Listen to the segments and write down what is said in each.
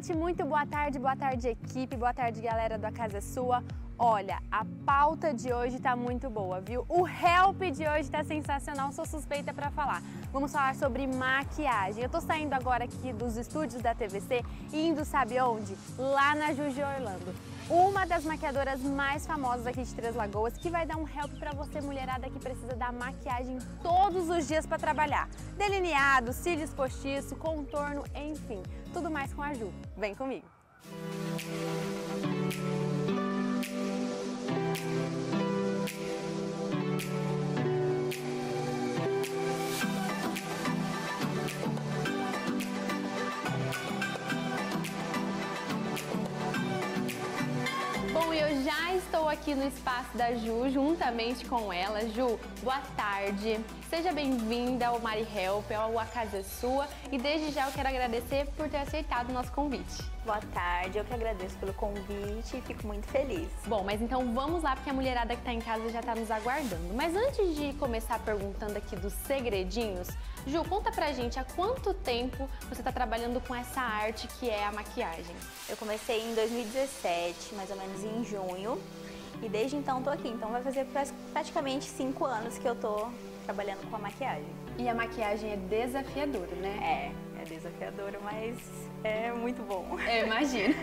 Tati, muito boa tarde equipe, boa tarde galera do A Casa é Sua. Olha, a pauta de hoje tá muito boa, viu? O Help! De hoje tá sensacional, sou suspeita pra falar. Vamos falar sobre maquiagem. Eu tô saindo agora aqui dos estúdios da TVC e indo sabe onde? Lá na Juju Orlando. Uma das maquiadoras mais famosas aqui de Três Lagoas que vai dar um help pra você mulherada que precisa da maquiagem todos os dias pra trabalhar. Delineado, cílios postiço, contorno, enfim, tudo mais com a Ju. Vem comigo! Estou aqui no espaço da Ju, juntamente com ela. Ju, boa tarde, seja bem-vinda ao Mari Help, ao A Casa é Sua, e desde já eu quero agradecer por ter aceitado o nosso convite. Boa tarde, eu que agradeço pelo convite e fico muito feliz. Bom, mas então vamos lá, porque a mulherada que está em casa já está nos aguardando. Mas antes de começar perguntando aqui dos segredinhos, Ju, conta pra gente há quanto tempo você está trabalhando com essa arte que é a maquiagem? Eu comecei em 2017, mais ou menos em junho. E desde então tô aqui, então vai fazer praticamente 5 anos que eu tô trabalhando com a maquiagem. E a maquiagem é desafiadora, né? É desafiadora, mas é muito bom. Eu imagino.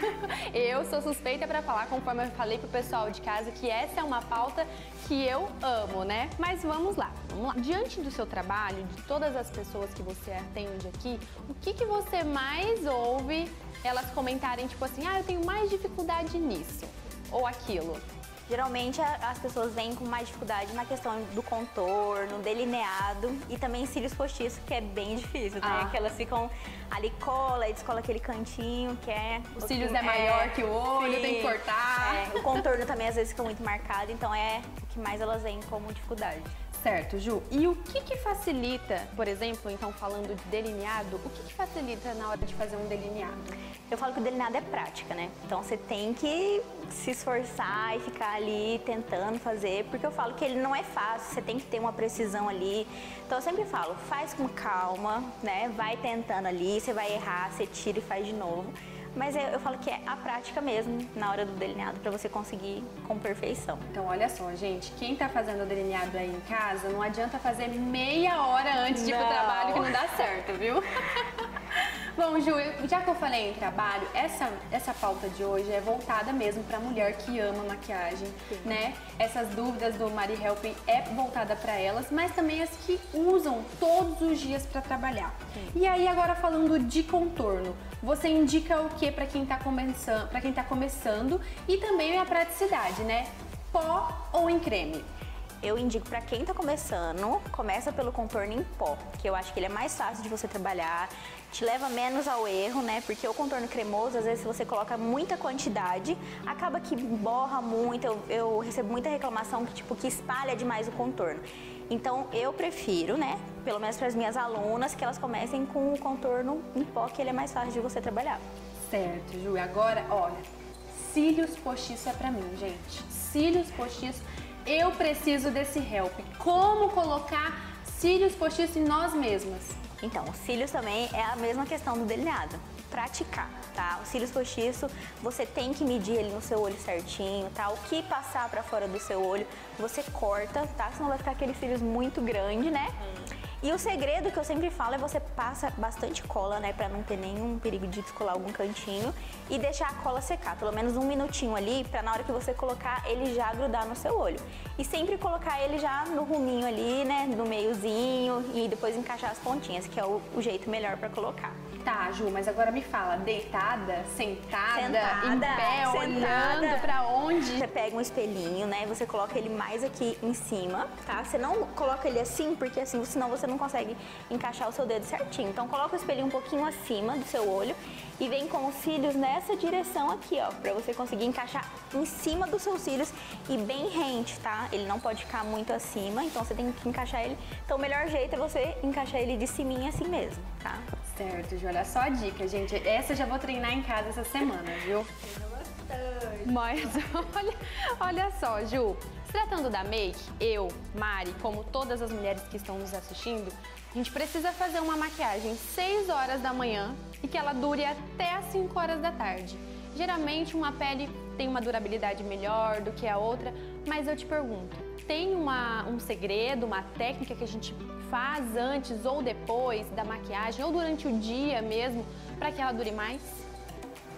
Eu sou suspeita pra falar, conforme eu falei pro pessoal de casa, que essa é uma pauta que eu amo, né? Mas vamos lá, vamos lá. Diante do seu trabalho, de todas as pessoas que você atende aqui, o que você mais ouve elas comentarem, tipo assim, ah, eu tenho mais dificuldade nisso ou aquilo? Geralmente as pessoas vêm com mais dificuldade na questão do contorno, delineado e também cílios postiços, que é bem difícil, né? Ah. Que elas ficam ali, cola e descola aquele cantinho, que é... Os cílios é maior que o olho, sim, tem que cortar. É, o contorno também às vezes fica muito marcado, então é o que mais elas vêm como dificuldade. Certo, Ju. E o que facilita, por exemplo, então falando de delineado, o que facilita na hora de fazer um delineado? Eu falo que o delineado é prática, né? Então você tem que se esforçar e ficar ali tentando fazer, porque eu falo que ele não é fácil, você tem que ter uma precisão ali. Então eu sempre falo, faz com calma, né? Vai tentando ali, você vai errar, você tira e faz de novo. Mas eu falo que é a prática mesmo, na hora do delineado, pra você conseguir com perfeição. Então, olha só, gente, quem tá fazendo o delineado aí em casa, não adianta fazer meia hora antes de ir pro trabalho que não dá certo, viu? Bom, Ju, já que eu falei em trabalho, essa pauta de hoje é voltada mesmo pra mulher que ama maquiagem, sim, né? Essas dúvidas do Mari Help é voltada pra elas, mas também as que usam todos os dias pra trabalhar. Sim. E aí, agora falando de contorno, você indica o que pra quem tá começando, e também a praticidade, né? Pó ou em creme? Eu indico pra quem tá começando, começa pelo contorno em pó, que eu acho que ele é mais fácil de você trabalhar, te leva menos ao erro, né? Porque o contorno cremoso, às vezes, se você coloca muita quantidade, acaba que borra muito, eu recebo muita reclamação que, tipo, que espalha demais o contorno. Então, eu prefiro, né, pelo menos para as minhas alunas, que elas comecem com o contorno em pó, que ele é mais fácil de você trabalhar. Certo, Ju. E agora, olha, cílios postiço é pra mim, gente. Cílios postiço... Eu preciso desse help. Como colocar cílios postiços em nós mesmas? Então, os cílios também é a mesma questão do delineado. Praticar, tá? Os cílios postiços, você tem que medir ele no seu olho certinho, tá? O que passar pra fora do seu olho, você corta, tá? Senão vai ficar aqueles cílios muito grande, né? E o segredo que eu sempre falo é você passa bastante cola, né? Pra não ter nenhum perigo de descolar algum cantinho e deixar a cola secar, pelo menos 1 minutinho ali, pra na hora que você colocar ele já grudar no seu olho. E sempre colocar ele já no ruminho ali, né? No meiozinho e depois encaixar as pontinhas, que é o jeito melhor pra colocar. Tá, Ju, mas agora me fala, deitada, sentada em pé, olhando pra onde? Você pega um espelhinho, né? Você coloca ele mais aqui em cima, tá? Você não coloca ele assim, porque assim, senão você não consegue encaixar o seu dedo certinho. Então coloca o espelhinho um pouquinho acima do seu olho e vem com os cílios nessa direção aqui, ó, pra você conseguir encaixar em cima dos seus cílios e bem rente, tá? Ele não pode ficar muito acima, então você tem que encaixar ele. Então o melhor jeito é você encaixar ele de ciminha assim mesmo, tá? Certo, Ju, olha só a dica, gente. Essa eu já vou treinar em casa essa semana, viu? importante. Mas olha só, Ju, se tratando da make, eu, Mari, como todas as mulheres que estão nos assistindo, a gente precisa fazer uma maquiagem 6 horas da manhã e que ela dure até as 5 horas da tarde. Geralmente uma pele tem uma durabilidade melhor do que a outra, mas eu te pergunto, tem um segredo, uma técnica que a gente faz antes ou depois da maquiagem, ou durante o dia mesmo, para que ela dure mais?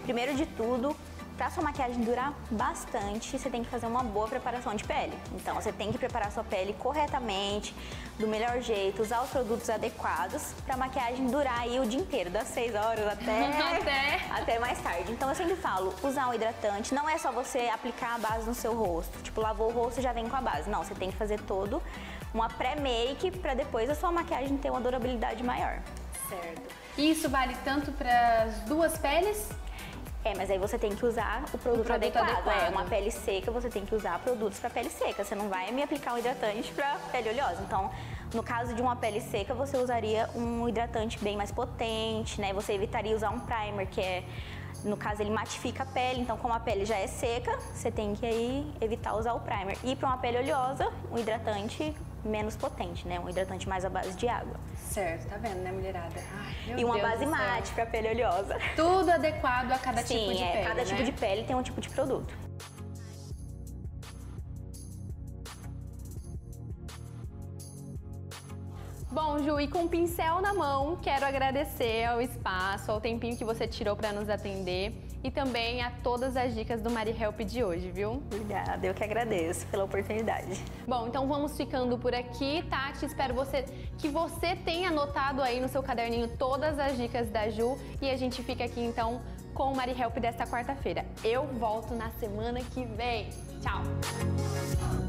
Primeiro de tudo, para sua maquiagem durar bastante, você tem que fazer uma boa preparação de pele. Então, você tem que preparar sua pele corretamente, do melhor jeito, usar os produtos adequados para a maquiagem durar aí o dia inteiro, das 6 horas até mais tarde. Então, eu sempre falo, usar um hidratante, não é só você aplicar a base no seu rosto, tipo, lavou o rosto e já vem com a base. Não, você tem que fazer todo uma pré-make para depois a sua maquiagem ter uma durabilidade maior. Certo. E isso vale tanto para as duas peles? É, mas aí você tem que usar o produto adequado. É uma pele seca, você tem que usar produtos para pele seca. Você não vai me aplicar um hidratante para pele oleosa. Então, no caso de uma pele seca, você usaria um hidratante bem mais potente, né? Você evitaria usar um primer, que é, no caso, ele matifica a pele. Então, como a pele já é seca, você tem que aí evitar usar o primer. E para uma pele oleosa, um hidratante menos potente, né? Um hidratante mais à base de água. Certo, tá vendo, né, mulherada? Ai, e uma base mate pra pele oleosa. Tudo adequado a cada tipo de pele, cada tipo de pele tem um tipo de produto. Bom, Ju, e com o pincel na mão, quero agradecer ao espaço, ao tempinho que você tirou para nos atender e também a todas as dicas do Mari Help! De hoje, viu? Obrigada, eu que agradeço pela oportunidade. Bom, então vamos ficando por aqui, Tati. Espero que você tenha anotado aí no seu caderninho todas as dicas da Ju e a gente fica aqui então com o Mari Help! Desta quarta-feira. Eu volto na semana que vem. Tchau!